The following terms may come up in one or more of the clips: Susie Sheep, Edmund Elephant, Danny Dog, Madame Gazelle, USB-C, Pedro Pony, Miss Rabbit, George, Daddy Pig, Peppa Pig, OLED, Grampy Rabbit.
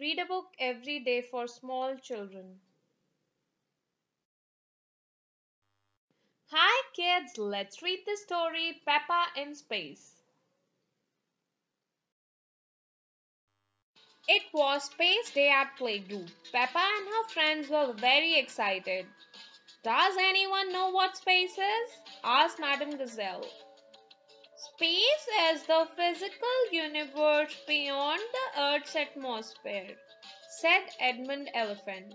Read a book every day for small children. Hi kids, let's read the story Peppa in Space. It was space day at playgroup. Peppa and her friends were very excited. Does anyone know what space is? Asked Madame Gazelle. Space is the physical universe beyond the Earth's atmosphere, said Edmund Elephant.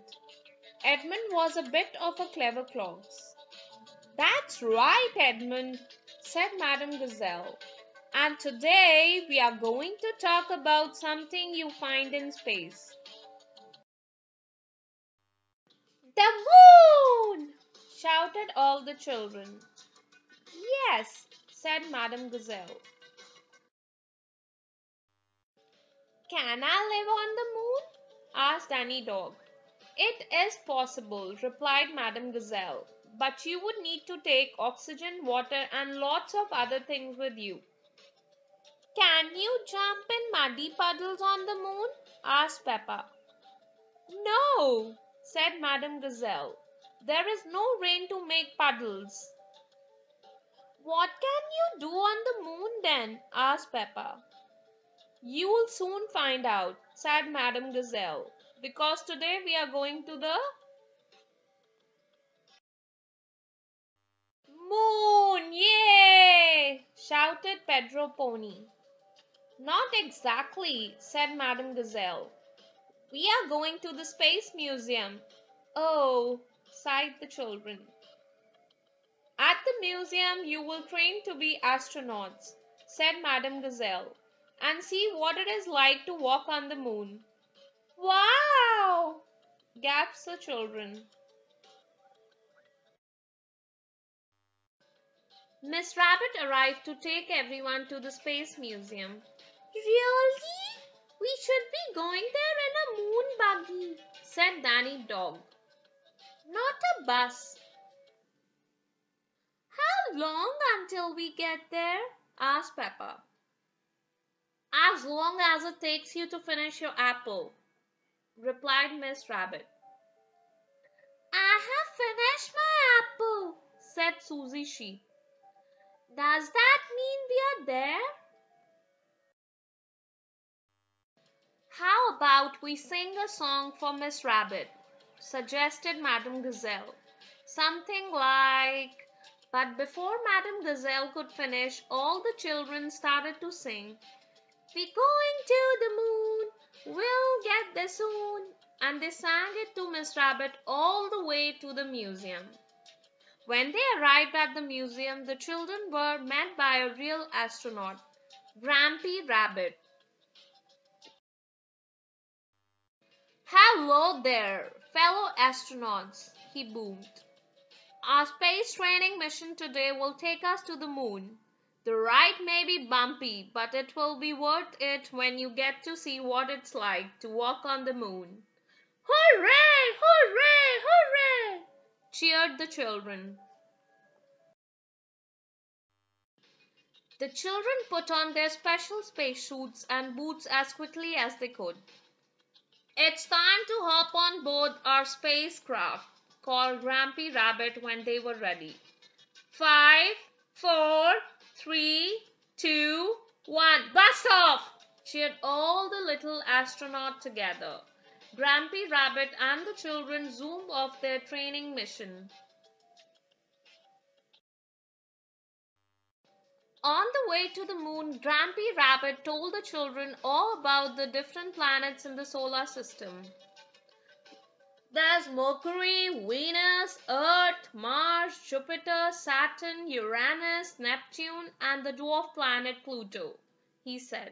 Edmund was a bit of a clever clogs. That's right, Edmund, said Madame Gazelle. And today we are going to talk about something you find in space. The moon! Shouted all the children. Yes, said Madame Gazelle. Can I live on the moon? Asked Danny Dog. It is possible, replied Madame Gazelle, but you would need to take oxygen, water and lots of other things with you. Can you jump in muddy puddles on the moon? Asked Peppa. No, said Madame Gazelle. There is no rain to make puddles. What can you do on the moon then? Asked Peppa. You'll soon find out, said Madame Gazelle, because today we are going to the moon. Yay! Shouted Pedro Pony. Not exactly, said Madame Gazelle. We are going to the space museum. Oh, sighed the children. At the museum, you will train to be astronauts, said Madame Gazelle, and see what it is like to walk on the moon. Wow! Gasped the children. Miss Rabbit arrived to take everyone to the space museum. Really? We should be going there in a moon buggy, said Danny Dog. Not a bus. How long until we get there? Asked Peppa. As long as it takes you to finish your apple, replied Miss Rabbit. I have finished my apple, said Susie Sheep. Does that mean we are there? How about we sing a song for Miss Rabbit, suggested Madame Gazelle. Something like... But before Madame Gazelle could finish, all the children started to sing. We're going to the moon, we'll get there soon. And they sang it to Miss Rabbit all the way to the museum. When they arrived at the museum, the children were met by a real astronaut, Grampy Rabbit. Hello there, fellow astronauts, he boomed. Our space training mission today will take us to the moon. The ride may be bumpy, but it will be worth it when you get to see what it's like to walk on the moon. Hooray! Hooray! Hooray! Cheered the children. The children put on their special spacesuits and boots as quickly as they could. It's time to hop on board our spacecraft, called Grampy Rabbit when they were ready. 5, 4, 3, 2, 1, blast off! Cheered all the little astronauts together. Grampy Rabbit and the children zoomed off their training mission. On the way to the moon, Grampy Rabbit told the children all about the different planets in the solar system. There's Mercury, Venus, Earth, Mars, Jupiter, Saturn, Uranus, Neptune, and the dwarf planet Pluto, he said.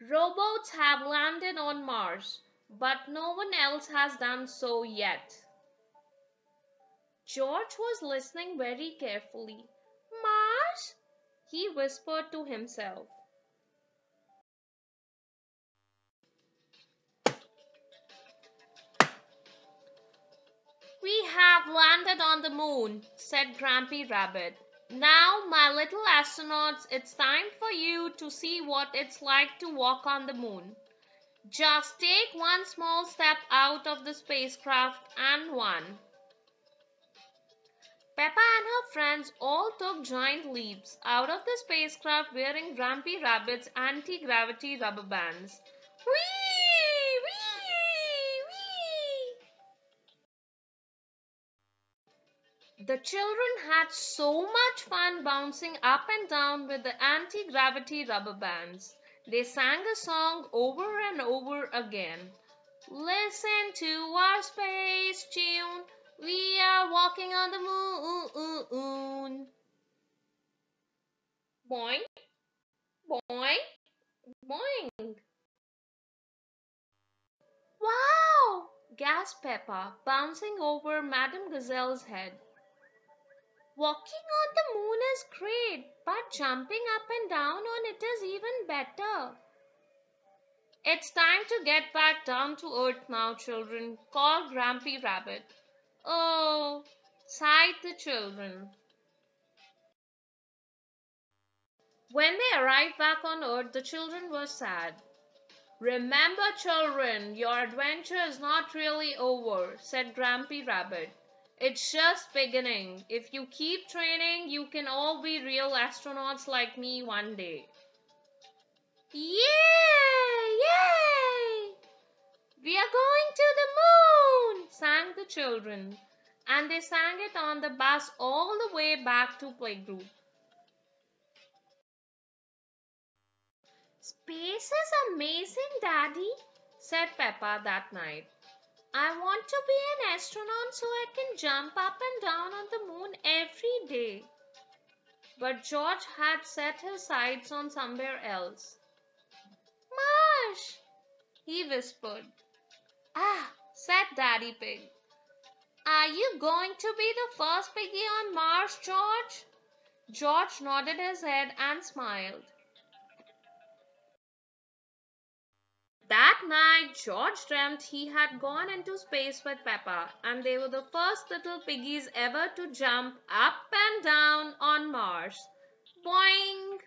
Robots have landed on Mars, but no one else has done so yet. George was listening very carefully. Mars? He whispered to himself. We have landed on the moon, said Grampy Rabbit. Now, my little astronauts, it's time for you to see what it's like to walk on the moon. Just take one small step out of the spacecraft and one. Peppa and her friends all took giant leaps out of the spacecraft wearing Grampy Rabbit's anti-gravity rubber bands. Whee! Whee! Whee! The children had so much fun bouncing up and down with the anti-gravity rubber bands. They sang a song over and over again. Listen to our space tune. We are walking on the moon. Boing, boing, boing. Wow! gasped Peppa, bouncing over Madame Gazelle's head. Walking on the moon is great, but jumping up and down on it is even better. It's time to get back down to earth now, children, called Grampy Rabbit. Oh, sighed the children. When they arrived back on Earth, the children were sad. Remember, children, your adventure is not really over, said Grampy Rabbit. It's just beginning. If you keep training, you can all be real astronauts like me one day. Yay! Yay! We are going to the moon, sang the children, and they sang it on the bus all the way back to playgroup. Space is amazing, Daddy, said Peppa that night. I want to be an astronaut so I can jump up and down on the moon every day. But George had set his sights on somewhere else. Marsh, he whispered. Ah, said Daddy Pig. Are you going to be the first piggy on Mars, George? George nodded his head and smiled. That night, George dreamt he had gone into space with Peppa, and they were the first little piggies ever to jump up and down on Mars. Boing!